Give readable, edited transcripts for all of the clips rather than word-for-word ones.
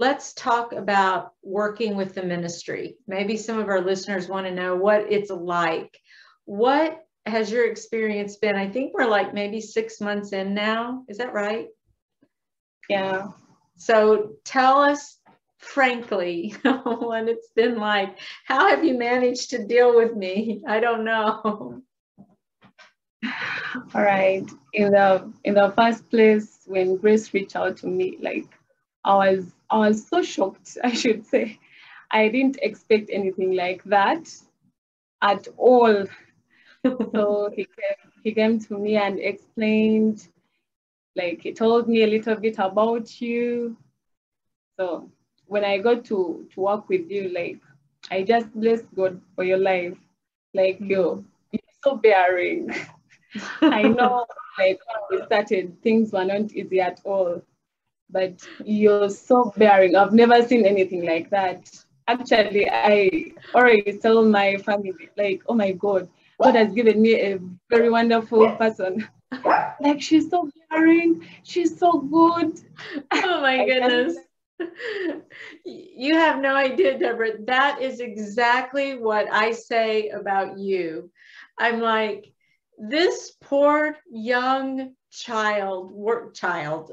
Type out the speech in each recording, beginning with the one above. Let's talk about working with the ministry. Maybe some of our listeners want to know what it's like. What has your experience been? I think we're like maybe 6 months in now. Is that right? Yeah. So tell us frankly what it's been like. How have you managed to deal with me? I don't know. All right. In the first place, when Grace reached out to me, like I was so shocked, I should say. I didn't expect anything like that at all. So he came to me and explained, like he told me a little bit about you. So when I got to work with you, like I just bless God for your life. Like you're so bearing. I know, like when we started, things were not easy at all, but you're so bearing. I've never seen anything like that. Actually, I already tell my family, like, oh my God, God has given me a very wonderful person. Like she's so bearing, she's so good. Oh my goodness. You have no idea, Deborah. That is exactly what I say about you. I'm like, this poor young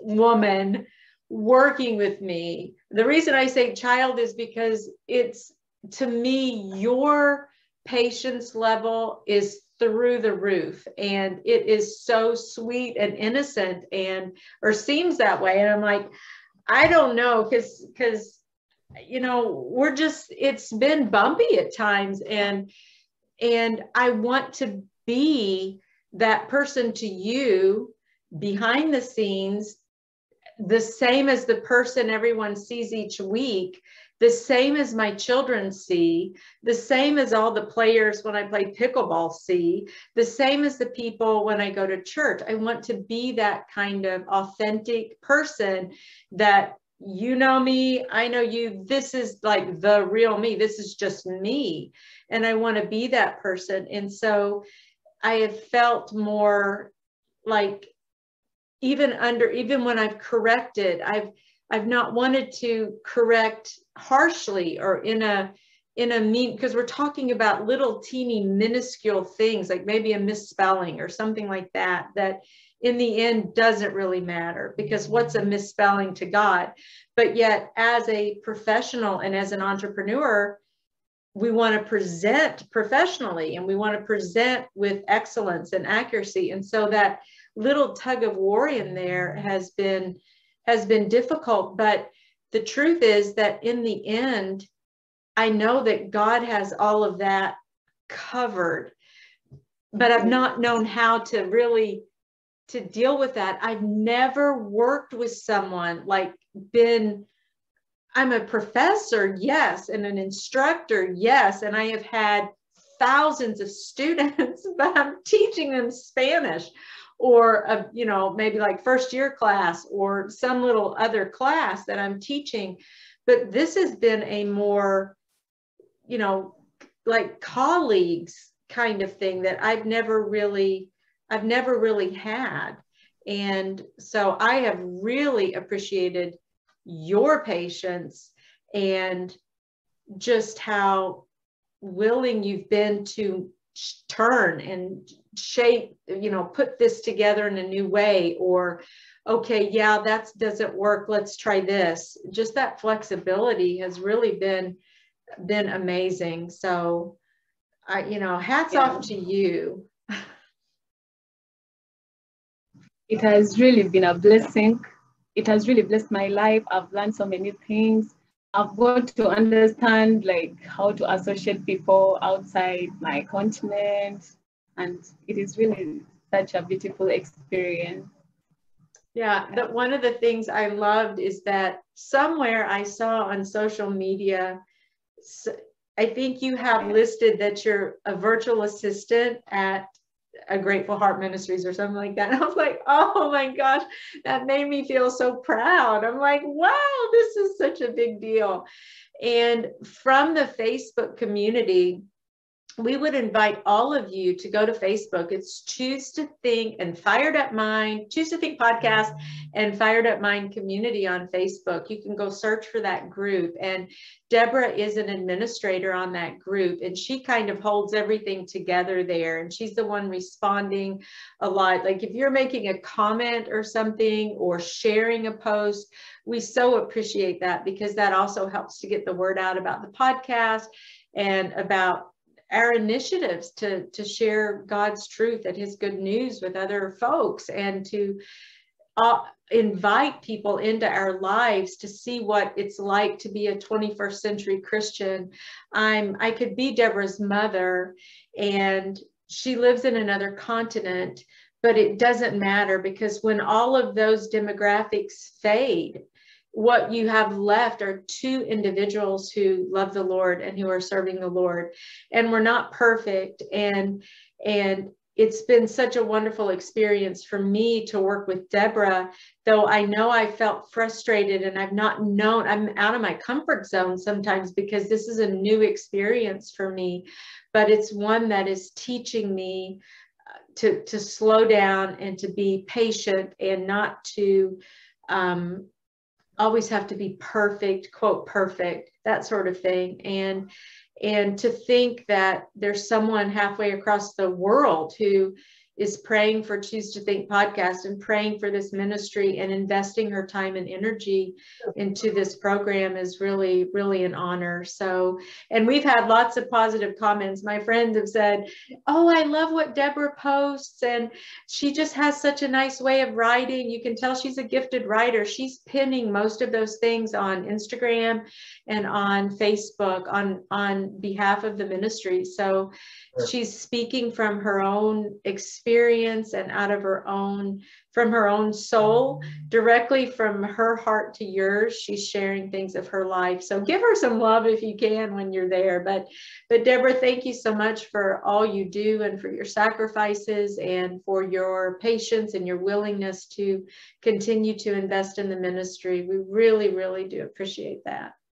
woman working with me. The reason I say child is because it's, to me, your patience level is through the roof, and it is so sweet and innocent, and or seems that way. And I'm like, I don't know, because you know, we're just, it's been bumpy at times, and I want to be that person to you behind the scenes, the same as the person everyone sees each week, the same as my children see, the same as all the players when I play pickleball see, the same as the people when I go to church. I want to be that kind of authentic person that, you know me, I know you, this is like the real me, this is just me. And I want to be that person. And so I have felt more like, even when I've corrected, I've not wanted to correct harshly or in a mean, because we're talking about little teeny minuscule things, like maybe a misspelling or something like that, that in the end doesn't really matter, because what's a misspelling to God? But yet as a professional and as an entrepreneur, we want to present professionally and we want to present with excellence and accuracy. And so that little tug of war in there has been difficult, but the truth is that in the end, I know that God has all of that covered, but I've not known how to really to deal with that. I've never worked with someone like I'm a professor, yes, and an instructor, yes, and I have had thousands of students, but I'm teaching them Spanish, or a, you know, maybe like first year class or some little other class that I'm teaching. But this has been a more, you know, like colleagues kind of thing that I've never really had. And so I have really appreciated your patience and just how willing you've been to turn and shape, you know, put this together in a new way, or okay, yeah, that doesn't work, let's try this. Just that flexibility has really been amazing. So I, you know, hats off to you. It has really been a blessing. It has really blessed my life. I've learned so many things. I've got to understand like how to associate people outside my continent, and it is really such a beautiful experience. Yeah, that one of the things I loved is that somewhere I saw on social media, I think you have listed that you're a virtual assistant at a Grateful Heart Ministries or something like that. And I was like, oh my gosh, that made me feel so proud. I'm like, wow, this is such a big deal. And from the Facebook community, we would invite all of you to go to Facebook. It's Choose to Think and Fired Up Mind, Choose to Think Podcast and Fired Up Mind Community on Facebook. You can go search for that group. And Deborah is an administrator on that group, and she kind of holds everything together there. And she's the one responding a lot. Like if you're making a comment or something or sharing a post, we so appreciate that, because that also helps to get the word out about the podcast and about our initiatives to share God's truth and his good news with other folks, and to invite people into our lives to see what it's like to be a 21st century Christian. I could be Deborah's mother, and she lives in another continent, but it doesn't matter, because when all of those demographics fade, what you have left are two individuals who love the Lord and who are serving the Lord. And we're not perfect. And it's been such a wonderful experience for me to work with Deborah, though I know I felt frustrated and I've not known, I'm out of my comfort zone sometimes, because this is a new experience for me, but it's one that is teaching me to slow down and to be patient and not to, always have to be perfect, quote, perfect, that sort of thing. And to think that there's someone halfway across the world who is praying for Choose to Think podcast and praying for this ministry and investing her time and energy into this program is really, really an honor. So, and we've had lots of positive comments. My friends have said, oh, I love what Deborah posts, and she just has such a nice way of writing. You can tell she's a gifted writer. She's pinning most of those things on Instagram and on Facebook on behalf of the ministry. So she's speaking from her own experience and out of her own, from her own soul, directly from her heart to yours. She's sharing things of her life. So give her some love if you can when you're there. But Deborah, thank you so much for all you do and for your sacrifices and for your patience and your willingness to continue to invest in the ministry. We really, really do appreciate that.